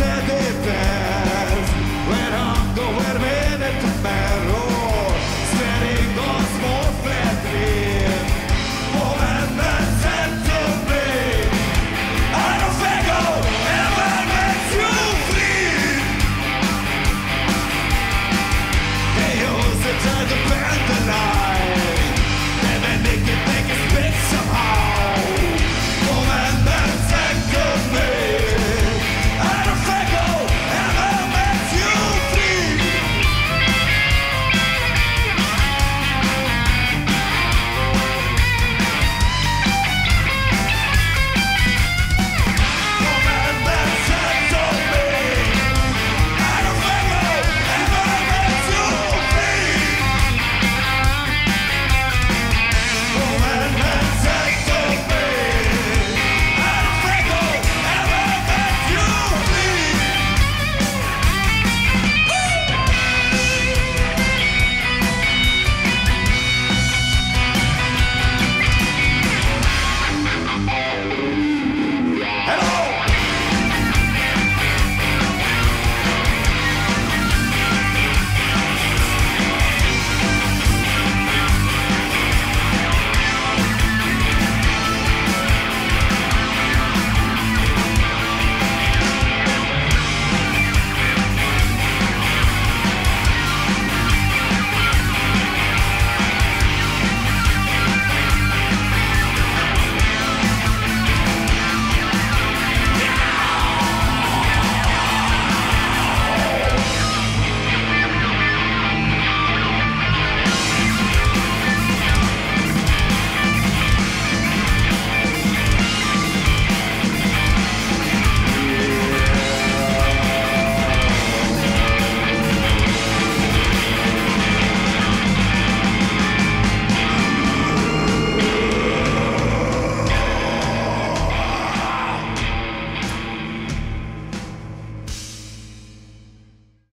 never